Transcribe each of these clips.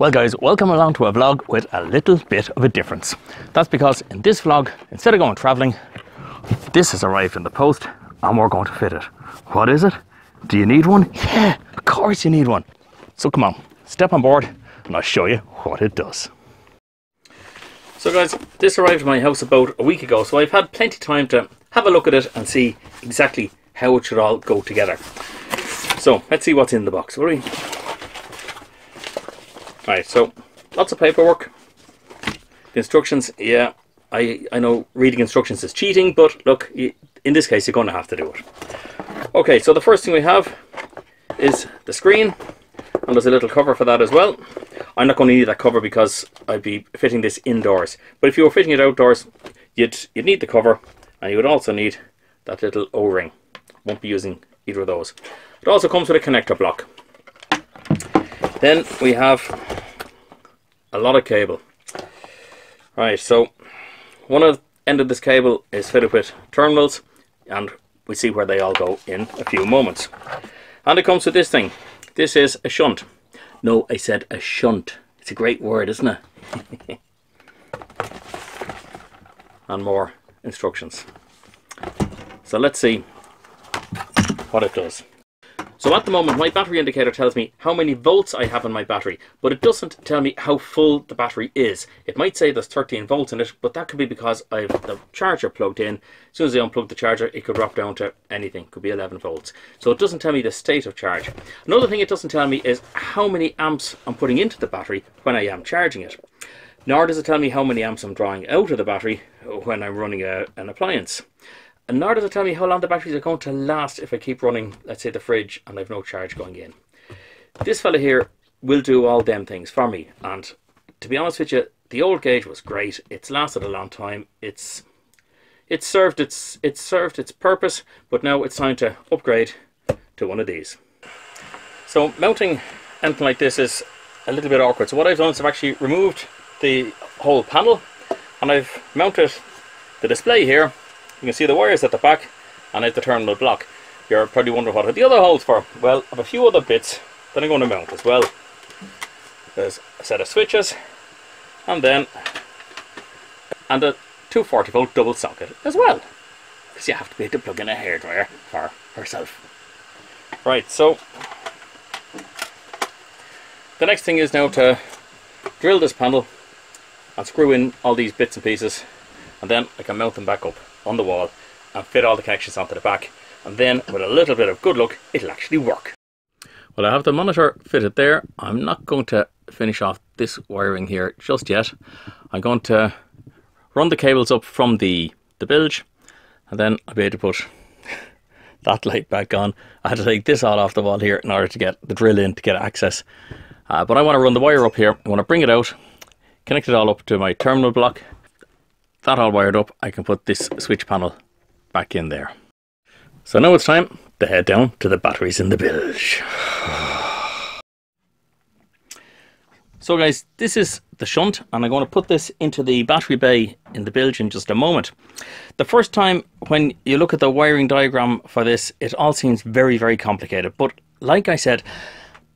Well guys, welcome along to a vlog with a little bit of a difference. That's because in this vlog, instead of going traveling, this has arrived in the post and we're going to fit it. What is it? Do you need one? Yeah, of course you need one. So come on, step on board and I'll show you what it does. So guys, this arrived at my house about a week ago, so I've had plenty of time to have a look at it and see exactly how it should all go together. So let's see what's in the box, will we? Alright, so lots of paperwork. The instructions, yeah, I know reading instructions is cheating, but look, in this case you're going to have to do it. Okay, so the first thing we have is the screen, and there's a little cover for that as well. I'm not going to need that cover because I'd be fitting this indoors, but if you were fitting it outdoors, you'd need the cover, and you would also need that little O-ring. Won't be using either of those. It also comes with a connector block. Then we have a lot of cable. Right, so one end of this cable is fitted with terminals, and we see where they all go in a few moments. And it comes with this thing. This is a shunt. No, I said a shunt. It's a great word, isn't it? And more instructions. So let's see what it does. So at the moment my battery indicator tells me how many volts I have in my battery, but it doesn't tell me how full the battery is. It might say there's 13 volts in it, but that could be because I've the charger plugged in. As soon as I unplug the charger, it could drop down to anything. It could be 11 volts. So it doesn't tell me the state of charge. Another thing it doesn't tell me is how many amps I'm putting into the battery when I am charging it. Nor does it tell me how many amps I'm drawing out of the battery when I'm running an appliance. And nor does it tell me how long the batteries are going to last if I keep running, let's say, the fridge and I've no charge going in. This fella here will do all them things for me, and to be honest with you, the old gauge was great. It's lasted a long time. It served its purpose, but now it's time to upgrade to one of these. So mounting anything like this is a little bit awkward. So what I've done is I've actually removed the whole panel and I've mounted the display here. You can see the wires at the back, and it's the terminal block. You're probably wondering what are the other holes for. Well, I have a few other bits that I'm going to mount as well. There's a set of switches, and then a 240 volt double socket as well, because you have to be able to plug in a hairdryer for yourself. Right, so the next thing is now to drill this panel and screw in all these bits and pieces, and then I can mount them back up on the wall and fit all the connections onto the back, and then with a little bit of good luck it'll actually work. Well, I have the monitor fitted there. I'm not going to finish off this wiring here just yet. I'm going to run the cables up from the bilge, and then I'll be able to put that light back on. I had to take this all off the wall here in order to get the drill in to get access, but I want to run the wire up here. I want to bring it out, connect it all up to my terminal block. That all wired up, I can put this switch panel back in there. So now it's time to head down to the batteries in the bilge. So guys, this is the shunt, and I'm going to put this into the battery bay in the bilge in just a moment. The first time when you look at the wiring diagram for this, it all seems very, very complicated, but like I said,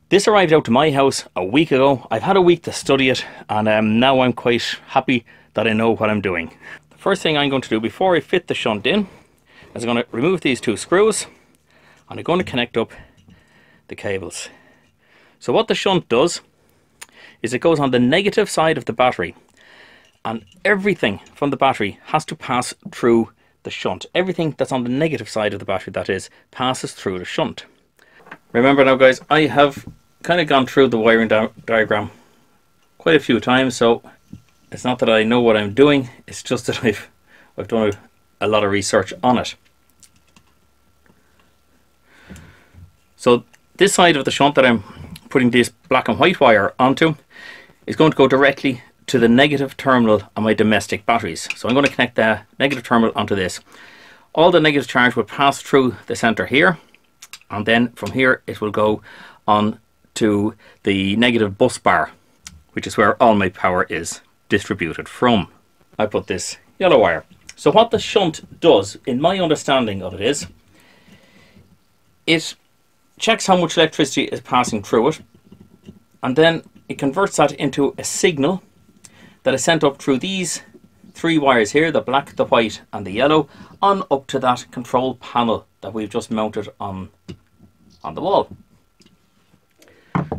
this arrived out to my house a week ago. I've had a week to study it, and now I'm quite happy that I know what I'm doing. The first thing I'm going to do before I fit the shunt in is I'm going to remove these two screws, and I'm going to connect up the cables. So what the shunt does is it goes on the negative side of the battery, and everything from the battery has to pass through the shunt. Everything that's on the negative side of the battery, that is, passes through the shunt. Remember now guys, I have kind of gone through the wiring diagram quite a few times, so it's not that I know what I'm doing, it's just that I've done a lot of research on it. So this side of the shunt that I'm putting this black and white wire onto is going to go directly to the negative terminal on my domestic batteries. So I'm going to connect the negative terminal onto this. All the negative charge will pass through the center here, and then from here it will go on to the negative bus bar, which is where all my power is distributed from. I put this yellow wire. So what the shunt does, in my understanding of it, is it checks how much electricity is passing through it, and then it converts that into a signal that is sent up through these three wires here, the black, the white and the yellow, on up to that control panel that we've just mounted on the wall.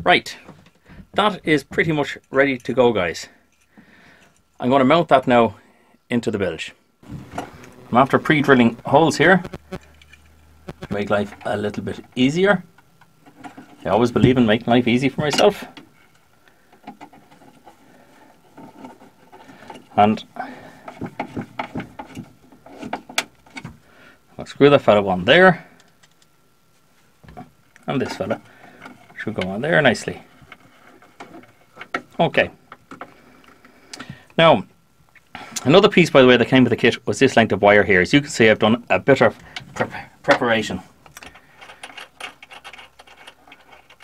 Right, that is pretty much ready to go, guys. I'm going to mount that now into the bilge. I'm after pre-drilling holes here to make life a little bit easier. I always believe in making life easy for myself. And I'll screw that fella on there, and this fella should go on there nicely. Okay. Now, another piece, by the way, that came with the kit was this length of wire here. As you can see, I've done a bit of preparation.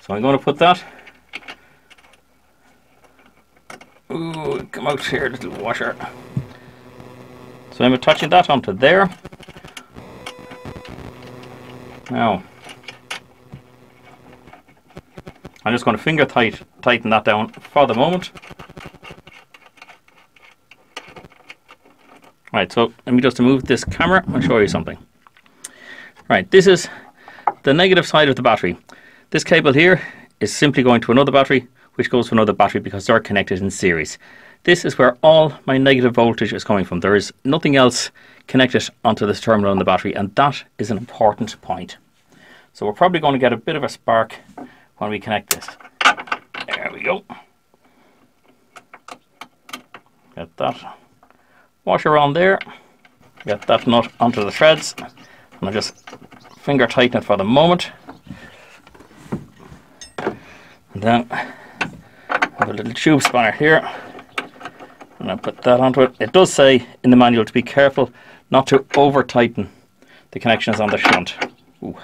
So I'm going to put that. Ooh, come out here, little washer. So I'm attaching that onto there. Now, I'm just going to tighten that down for the moment. Right, so let me just move this camera and show you something. Right, this is the negative side of the battery. This cable here is simply going to another battery, which goes to another battery because they're connected in series. This is where all my negative voltage is coming from. There is nothing else connected onto this terminal in the battery, and that is an important point. So we're probably going to get a bit of a spark when we connect this. There we go. Get that washer on there. Get that nut onto the threads. And I'll just finger tighten it for the moment. And then have a little tube spanner here. And I'll put that onto it. It does say in the manual to be careful not to over tighten the connections on the shunt. Ooh.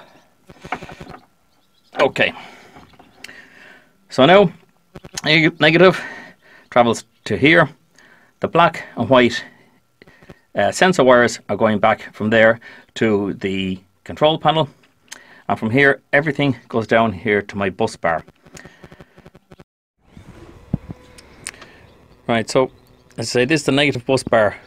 Okay. So now, negative travels to here. The black and white sensor wires are going back from there to the control panel. And from here, everything goes down here to my bus bar. Right, so as I say, this is the negative bus bar.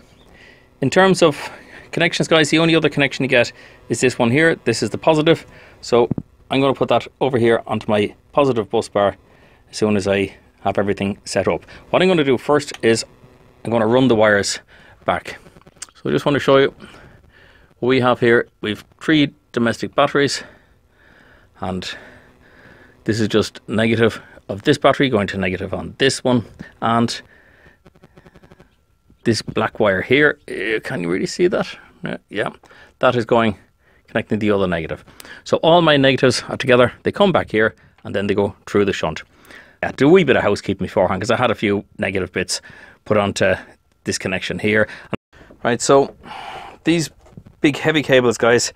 In terms of connections, guys, the only other connection you get is this one here. This is the positive. So I'm going to put that over here onto my positive bus bar as soon as I have everything set up. What I'm going to do first is I'm going to run the wires back. So I just want to show you what we have here. We've three domestic batteries, and this is just negative of this battery going to negative on this one, and this black wire here, can you really see that? Yeah, that is going connecting the other negative. So all my negatives are together, they come back here, and then they go through the shunt. I do a wee bit of housekeeping beforehand because I had a few negative bits put onto this connection here. Right, so these big heavy cables, guys,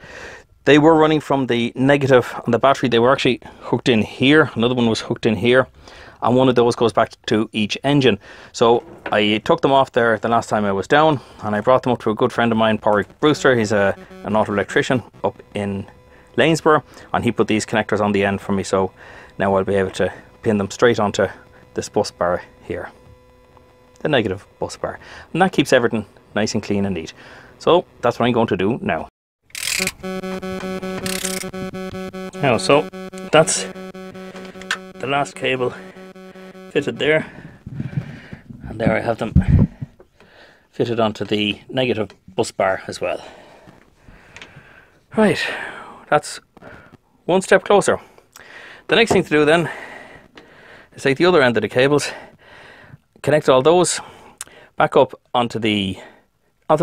they were running from the negative on the battery. They were actually hooked in here. Another one was hooked in here. And one of those goes back to each engine. So I took them off there the last time I was down, and I brought them up to a good friend of mine, Pauric Brewster. He's an auto electrician up in Lanesborough, and he put these connectors on the end for me. So now I'll be able to pin them straight onto this bus bar here, the negative bus bar, and that keeps everything nice and clean and neat. So that's what I'm going to do now. Now, so that's the last cable fitted there, and there I have them fitted onto the negative bus bar as well. Right, that's one step closer. The next thing to do then is take the other end of the cables, connect all those back up onto the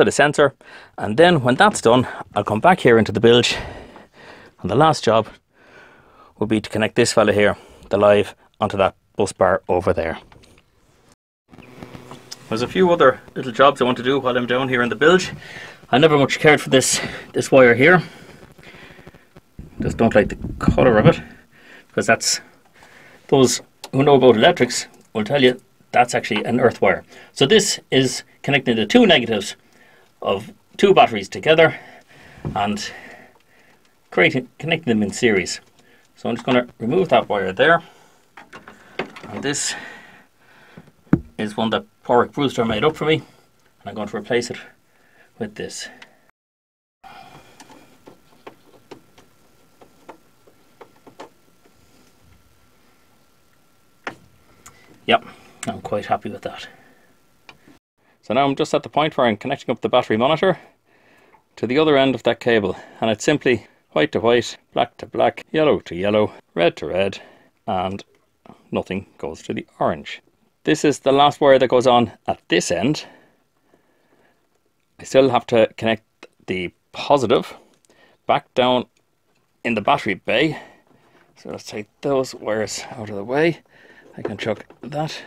sensor, and then when that's done, I'll come back here into the bilge, and the last job will be to connect this fella here, the live, onto that bus bar over there. There's a few other little jobs I want to do while I'm down here in the bilge. I never much cared for this wire here. Just don't like the colour of it, because that's, those who know about electrics will tell you that's actually an earth wire. So this is connecting the two negatives of two batteries together and connecting them in series. So I'm just going to remove that wire there, and this is one that Pauric Brewster made up for me, and I'm going to replace it with this. Yep, I'm quite happy with that. So now I'm just at the point where I'm connecting up the battery monitor to the other end of that cable, and it's simply white to white, black to black, yellow to yellow, red to red, and nothing goes to the orange. This is the last wire that goes on at this end. I still have to connect the positive back down in the battery bay. So let's take those wires out of the way. I can chuck that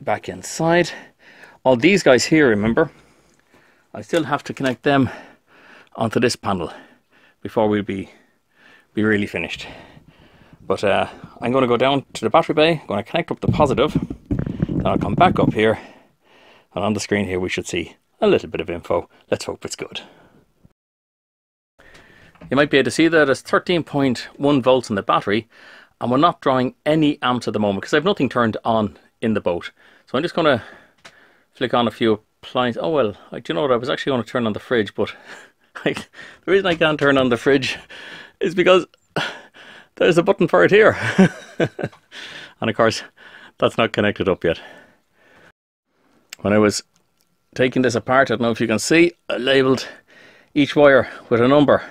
back inside. All these guys here, remember, I still have to connect them onto this panel before we'll be really finished. But I'm going to go down to the battery bay, I'm going to connect up the positive, then I'll come back up here, and on the screen here we should see a little bit of info. Let's hope it's good. You might be able to see that it's 13.1 volts in the battery, and we're not drawing any amps at the moment because I've nothing turned on in the boat. So I'm just going to flick on a few appliances. Oh well, do you know what, I was actually going to turn on the fridge, but the reason I can't turn on the fridge is because there's a button for it here. And of course, that's not connected up yet. When I was taking this apart, I don't know if you can see, I labelled each wire with a number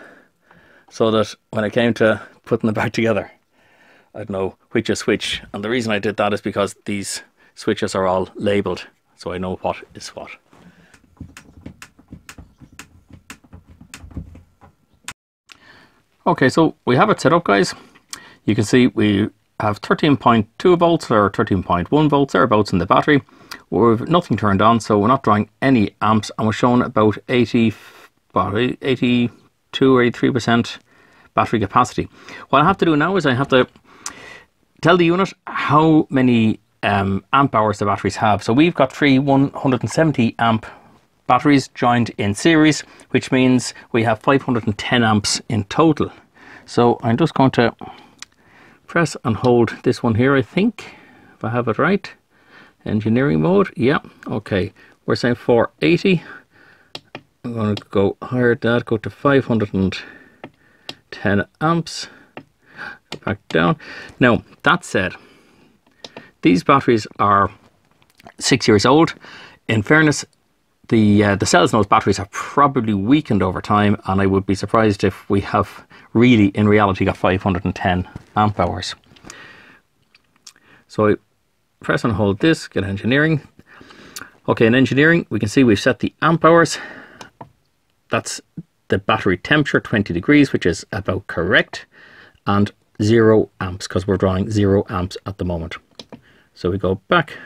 so that when I came to putting them back together, I'd know which is which. And the reason I did that is because these switches are all labelled, so I know what is what. Okay, so we have it set up, guys. You can see we have 13.2 volts or 13.1 volts, thereabouts in the battery. We've nothing turned on, so we're not drawing any amps, and we're showing about 82 or 83% battery capacity. What I have to do now is I have to tell the unit how many amp hours the batteries have. So we've got three 170 amp batteries joined in series, which means we have 510 amps in total. So I'm just going to press and hold this one here, I think, if I have it right. Engineering mode, yeah, okay. We're saying 480. I'm going to go higher than that, go to 510 amps. Back down. Now, that said, these batteries are 6 years old. In fairness, the cells in those batteries have probably weakened over time, and I would be surprised if we have really, in reality, got 510 amp hours. So I press and hold this, get engineering. Okay, in engineering, we can see we've set the amp hours. That's the battery temperature, 20 degrees, which is about correct, and 0 amps, because we're drawing 0 amps at the moment. So we go back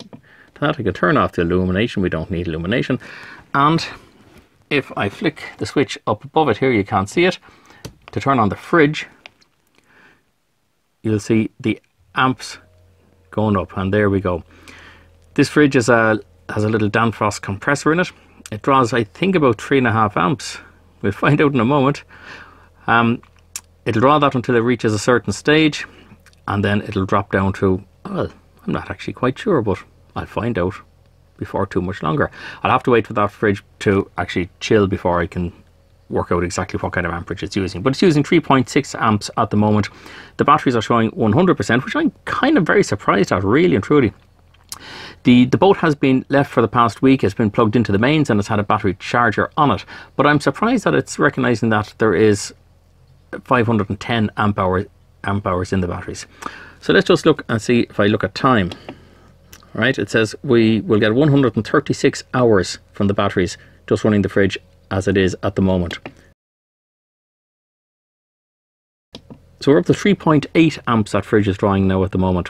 to that. I can turn off the illumination. We don't need illumination. And if I flick the switch up above it here, you can't see it. To turn on the fridge, you'll see the amps going up. And there we go. This fridge is has a little Danfoss compressor in it. It draws, I think, about 3.5 amps. We'll find out in a moment. It'll draw that until it reaches a certain stage, and then it'll drop down to, well, I'm not actually quite sure, but I'll find out before too much longer. I'll have to wait for that fridge to actually chill before I can work out exactly what kind of amperage it's using. But it's using 3.6 amps at the moment. The batteries are showing 100%, which I'm kind of very surprised at, really and truly. The boat has been left for the past week. It's been plugged into the mains and it's had a battery charger on it. But I'm surprised that it's recognising that there is 510 amp hours in the batteries. So let's just look and see if I look at time. All right, it says we will get 136 hours from the batteries just running the fridge as it is at the moment. So we're up to 3.8 amps that fridge is drawing now at the moment.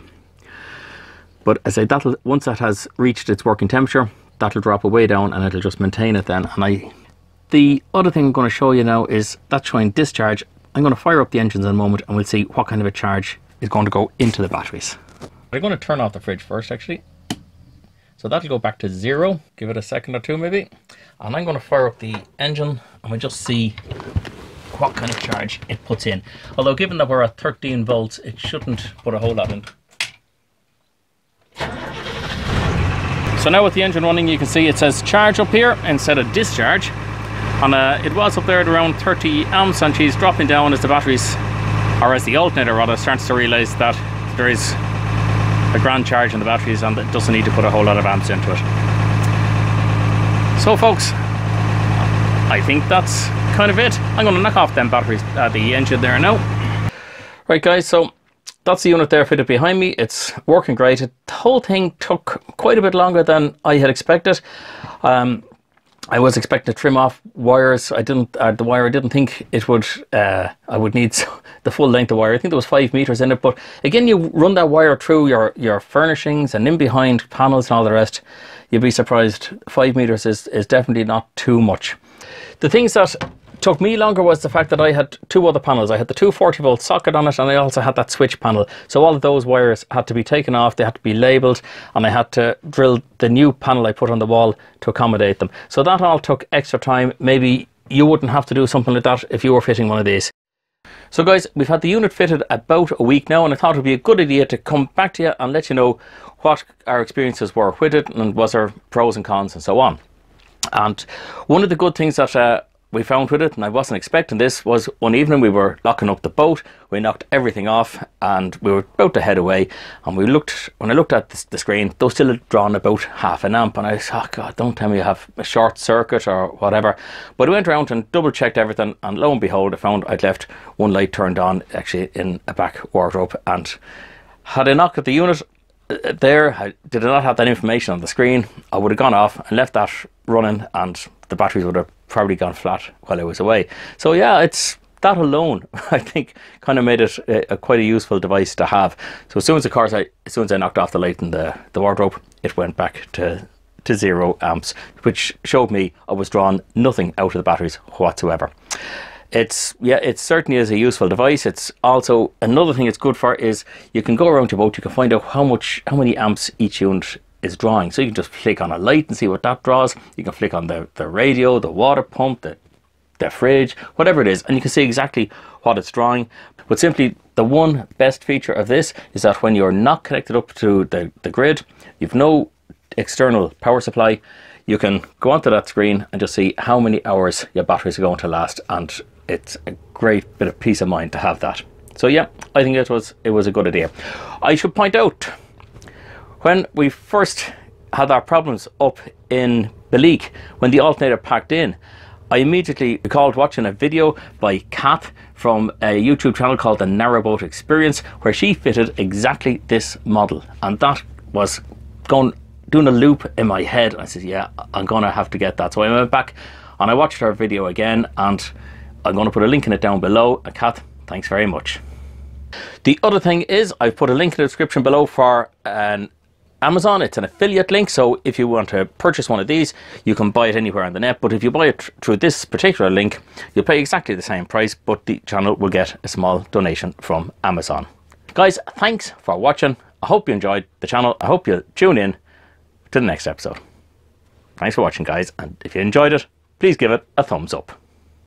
But as I say, that'll, once that has reached its working temperature, that'll drop away down and it'll just maintain it then. And the other thing I'm going to show you now is that showing discharge. I'm going to fire up the engines in a moment and we'll see what kind of a charge is going to go into the batteries. I'm going to turn off the fridge first, actually. So that'll go back to zero. Give it a second or two maybe. And I'm going to fire up the engine and we'll just see what kind of charge it puts in. Although given that we're at 13 volts, it shouldn't put a whole lot in. So now with the engine running, you can see it says charge up here instead of discharge. And it was up there at around 30 amps, and she's dropping down as the batteries, or as the alternator rather, starts to realise that there is a grand charge in the batteries and it doesn't need to put a whole lot of amps into it. So folks, I think that's kind of it. I'm going to knock off them batteries at the engine there now. Right guys, so that's the unit there fitted behind me. It's working great. The whole thing took quite a bit longer than I had expected. I was expecting to trim off wires. I didn't think it would. I would need the full length of wire. I think there was 5 meters in it. But again, you run that wire through your furnishings and in behind panels and all the rest, you'd be surprised. 5 meters is definitely not too much. The things that took me longer was the fact that I had two other panels. I had the 240-volt socket on it, and I also had that switch panel. So all of those wires had to be taken off, they had to be labelled, and I had to drill the new panel I put on the wall to accommodate them. So that all took extra time. Maybe you wouldn't have to do something like that if you were fitting one of these. So guys, we've had the unit fitted about a week now, and I thought it would be a good idea to come back to you and let you know what our experiences were with it, and was there pros and cons and so on. And one of the good things that we found with it, and I wasn't expecting this, was one evening we were locking up the boat. We knocked everything off and we were about to head away, and we looked, when I looked at the screen, they were still had drawn about half an amp, and I said, oh god, don't tell me you have a short circuit or whatever. But I went around and double checked everything, and lo and behold, I found I'd left one light turned on actually in a back wardrobe. And had I knocked at the unit there, I did not have that information on the screen, I would have gone off and left that running, and the batteries would have probably gone flat while I was away. So yeah, it's that alone I think kind of made it a quite a useful device to have. So as soon as I knocked off the light in the wardrobe, it went back to 0 amps, which showed me I was drawing nothing out of the batteries whatsoever. It certainly is a useful device. It's also another thing it's good for is you can go around your boat, you can find out how many amps each unit is drawing. So you can just flick on a light and see what that draws. You can flick on the radio, the water pump, the fridge, whatever it is, and you can see exactly what it's drawing. But simply the one best feature of this is that when you're not connected up to the grid, you've no external power supply, you can go onto that screen and just see how many hours your batteries are going to last, and it's a great bit of peace of mind to have that. So yeah, I think it was a good idea. I should point out, when we first had our problems up in Belize, when the alternator packed in, I immediately recalled watching a video by Kath from a YouTube channel called The Narrowboat Experience, where she fitted exactly this model, and that was doing a loop in my head. I said, yeah, I'm going to have to get that. So I went back and I watched her video again, and I'm going to put a link in it down below. And Kath, thanks very much. The other thing is, I've put a link in the description below for an Amazon. It's an affiliate link, so if you want to purchase one of these, you can buy it anywhere on the net. But if you buy it through this particular link, you'll pay exactly the same price, but the channel will get a small donation from Amazon. Guys, thanks for watching. I hope you enjoyed the channel. I hope you'll tune in to the next episode. Thanks for watching guys, and if you enjoyed it, please give it a thumbs up.